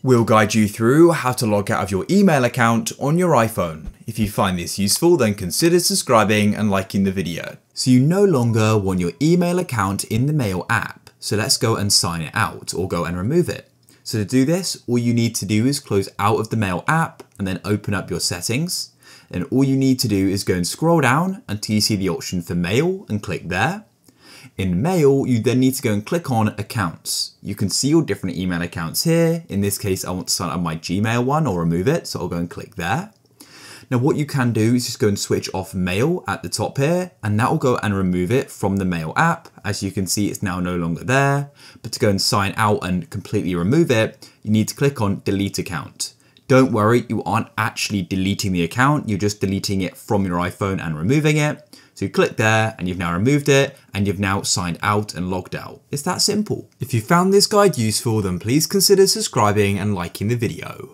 We'll guide you through how to log out of your email account on your iPhone. If you find this useful, then consider subscribing and liking the video. So you no longer want your email account in the Mail app. So let's go and sign it out or go and remove it. So to do this, all you need to do is close out of the Mail app and then open up your settings. And all you need to do is go and scroll down until you see the option for Mail and click there. In Mail, you then need to go and click on Accounts. You can see your different email accounts here. In this case, I want to sign up my Gmail one or remove it, so I'll go and click there. Now what you can do is just go and switch off Mail at the top here, and that will go and remove it from the Mail app. As you can see, it's now no longer there, but to go and sign out and completely remove it, you need to click on Delete Account. Don't worry, you aren't actually deleting the account, you're just deleting it from your iPhone and removing it. So you click there and you've now removed it and you've now signed out and logged out. It's that simple. If you found this guide useful, then please consider subscribing and liking the video.